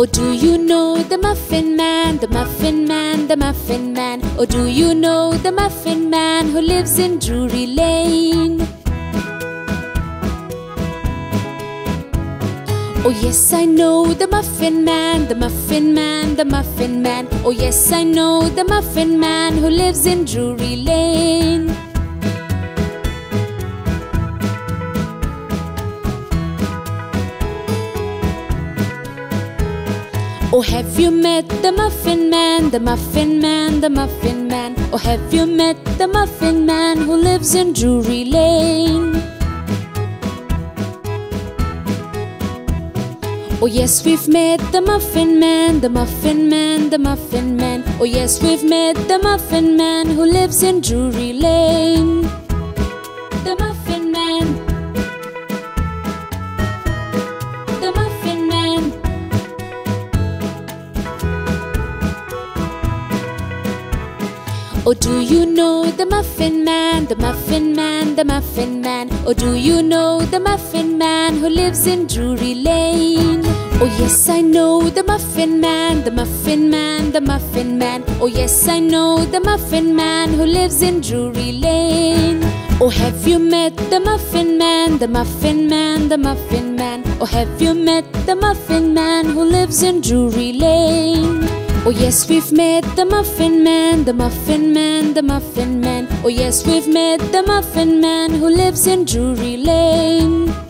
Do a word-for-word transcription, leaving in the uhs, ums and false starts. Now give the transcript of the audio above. Oh, do you know the Muffin Man, the Muffin Man, the Muffin Man? Oh, do you know the Muffin Man who lives in Drury Lane? Oh yes, I know the Muffin Man, the Muffin Man, the Muffin Man. Oh yes, I know the Muffin Man who lives in Drury Lane. Oh, have you met the Muffin Man, the Muffin Man, the Muffin Man? Oh, have you met the Muffin Man who lives in Drury Lane? Oh yes, we've met the Muffin Man, the Muffin Man, the Muffin Man. Oh yes, we've met the Muffin Man who lives in Drury Lane. The Muffin Man, the Muffin Man. Oh, do you know the Muffin Man, the Muffin Man, the Muffin Man? Oh, do you know the Muffin Man who lives in Drury Lane? Oh yes, I know the Muffin Man, the Muffin Man, the Muffin Man. Oh yes, I know the Muffin Man who lives in Drury Lane. Oh, have you met the Muffin Man, the Muffin Man, the Muffin Man? Oh, have you met the Muffin Man who lives in Drury Lane? Oh yes, we've met the Muffin Man, the Muffin Man, the Muffin Man. Oh yes, we've met the Muffin Man who lives in Drury Lane.